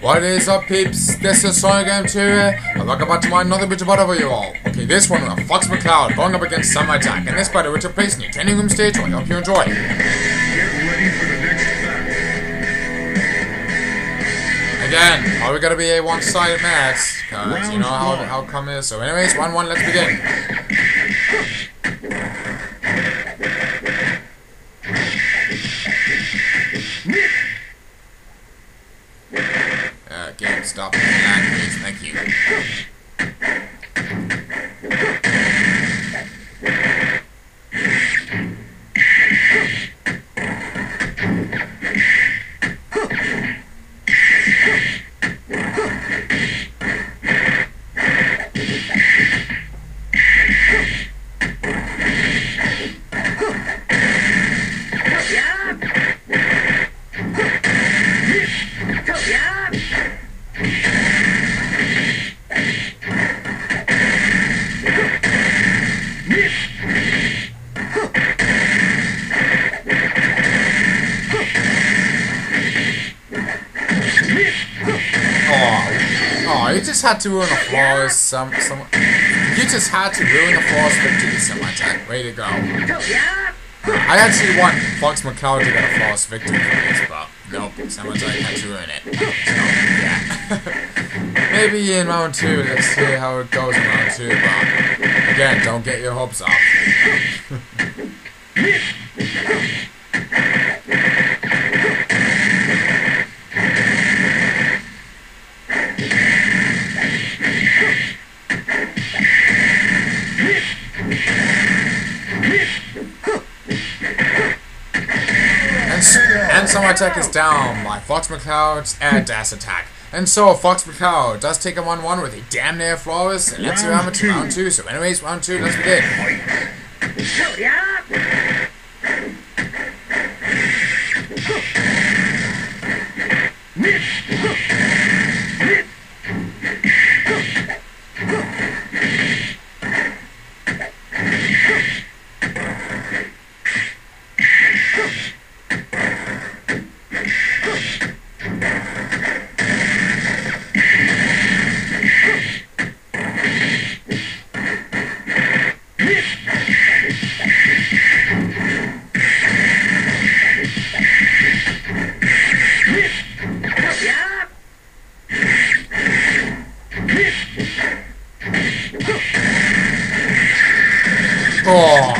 What is up, peeps? This is Sonic Game 2 here, and welcome back to my another video whatever you all. Okay, this one we have Fox McCloud going up against Samurai Jack, and this battle which took place in the training room stage. I hope you enjoy. Get ready for the next match. Again, are we gonna be a one-sided match? Cause you know how come it is. So anyways, 1-1, let's begin. Game stop. Please. Thank you. You just had to ruin the floors. You just had to ruin the floors victory, Samurai Jack. Way to go. I actually want Fox McCloud to get a floors victory for this, but nope, Samurai Jack had to ruin it. So, yeah. Maybe in round 2, let's see how it goes in round 2, but again, don't get your hopes up. And Samurai Jack is down by Fox McCloud's air dash attack. And so Fox McCloud does take him 1-1 with a damn near flawless, and let's round to round 2. So anyways, round 2, let's begin. Oh,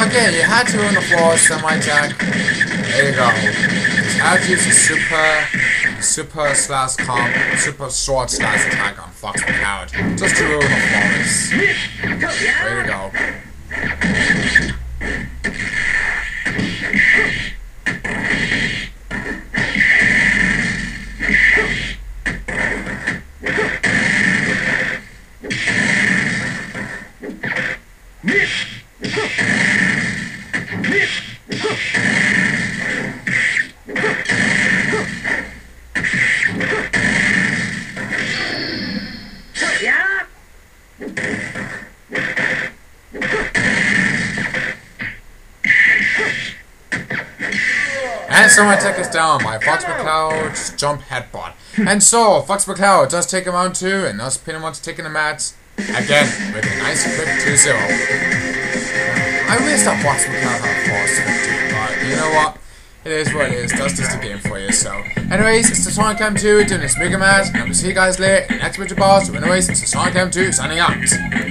again, you had to ruin the floor, Samurai Jack. There you go. You had to use a super short slash attack on Fox McCloud just to ruin the floor. There you go. And Samurai Jack is down by Fox McCloud's jump headbutt. And so Fox McCloud does take him round 2, and thus Pinamon's taking the match again with a nice quick 2-0. I wish that Fox McCloud had a force victory, but you know what? It is what it is. That's just the game for you. So, anyways, it's the Sonic Game 2 doing this mega match, and I will see you guys later in the next video boss. So, anyways, it's the Sonic Game 2 signing out.